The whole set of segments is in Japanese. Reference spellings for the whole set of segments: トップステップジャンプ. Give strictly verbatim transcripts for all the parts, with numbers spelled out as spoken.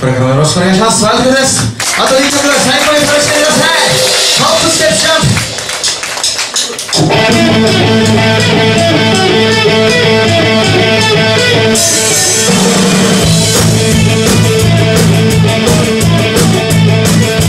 これからもよろしくお願いします。ラジオです。あといっきょく最高に楽しんでください。トップステップジャンプ。We'll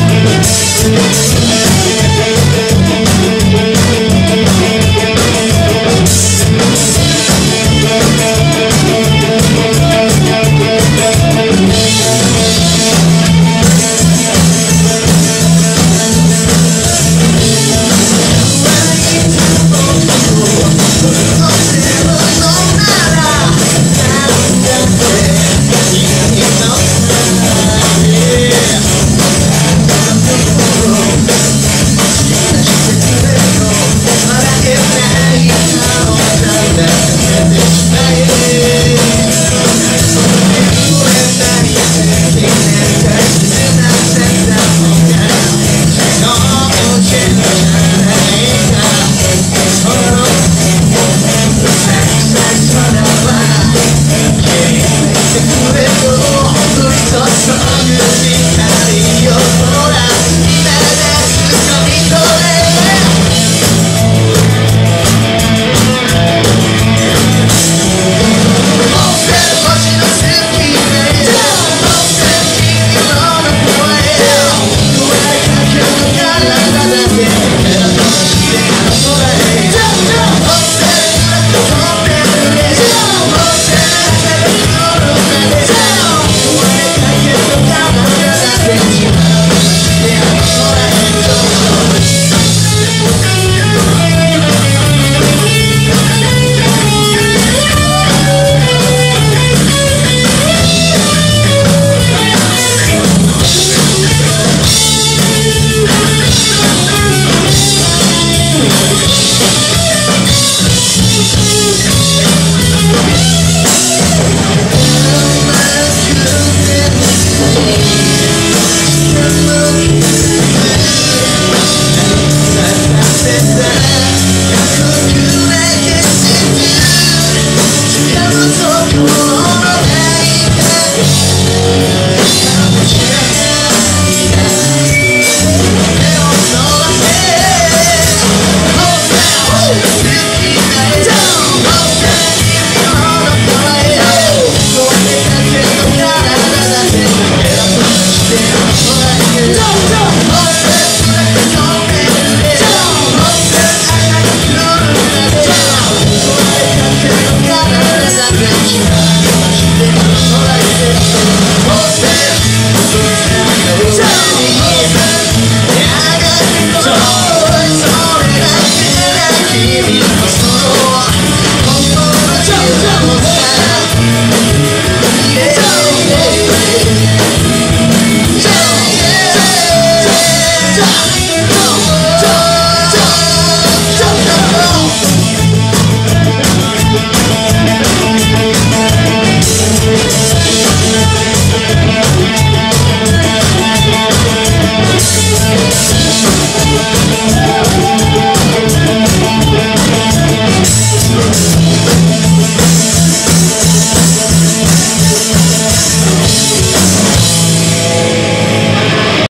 be right back.